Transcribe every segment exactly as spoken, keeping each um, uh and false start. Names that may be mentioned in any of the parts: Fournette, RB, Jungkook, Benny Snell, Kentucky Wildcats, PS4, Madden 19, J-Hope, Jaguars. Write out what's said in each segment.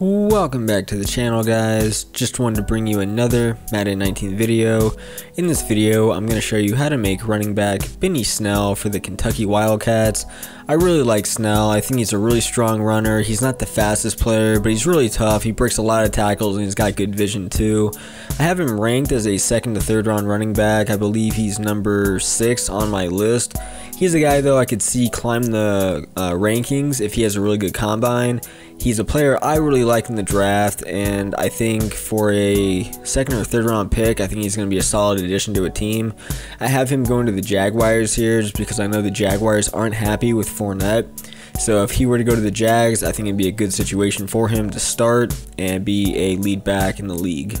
Welcome back to the channel, guys. Just wanted to bring you another Madden nineteen video. In this video, I'm going to show you how to make running back Benny Snell for the Kentucky Wildcats. I really like Snell. I think he's a really strong runner. He's not the fastest player, but he's really tough. He breaks a lot of tackles and he's got good vision too. I have him ranked as a second to third round running back. I believe he's number six on my list. He's a guy, though, I could see climb the uh, rankings if he has a really good combine. He's a player I really like in the draft, and I think for a second or third round pick, I think he's going to be a solid addition to a team. I have him going to the Jaguars here just because I know the Jaguars aren't happy with Fournette. So if he were to go to the Jags, I think it'd be a good situation for him to start and be a lead back in the league.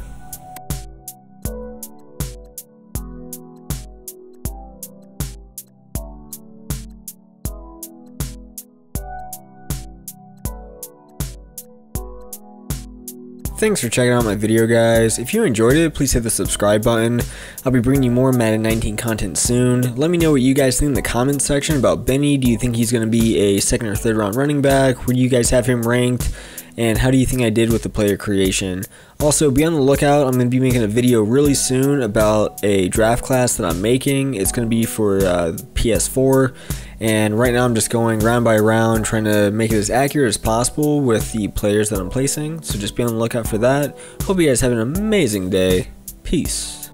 Thanks for checking out my video, guys. If you enjoyed it, please hit the subscribe button. I'll be bringing you more Madden nineteen content soon. Let me know what you guys think in the comments section about Benny. Do you think he's going to be a second or third round running back? Where do you guys have him ranked? And how do you think I did with the player creation? Also, be on the lookout. I'm going to be making a video really soon about a draft class that I'm making. It's going to be for uh, P S four. And right now I'm just going round by round, trying to make it as accurate as possible with the players that I'm placing. So just be on the lookout for that. Hope you guys have an amazing day. Peace.